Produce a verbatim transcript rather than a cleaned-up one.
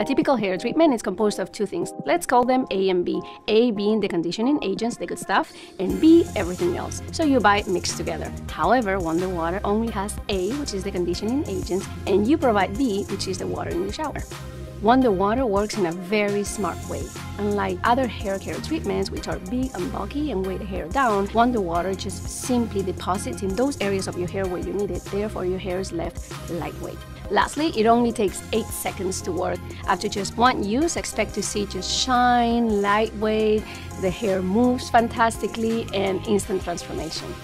A typical hair treatment is composed of two things. Let's call them A and B. A being the conditioning agents, the good stuff, and B everything else. So you buy mixed together. However, Wonder Water only has A, which is the conditioning agents, and you provide B, which is the water in the shower. Wonder Water works in a very smart way. Unlike other hair care treatments, which are big and bulky and weigh the hair down, Wonder Water just simply deposits in those areas of your hair where you need it, therefore your hair is left lightweight. Lastly, it only takes eight seconds to work. After just one use, expect to see just shine, lightweight, the hair moves fantastically, and instant transformation.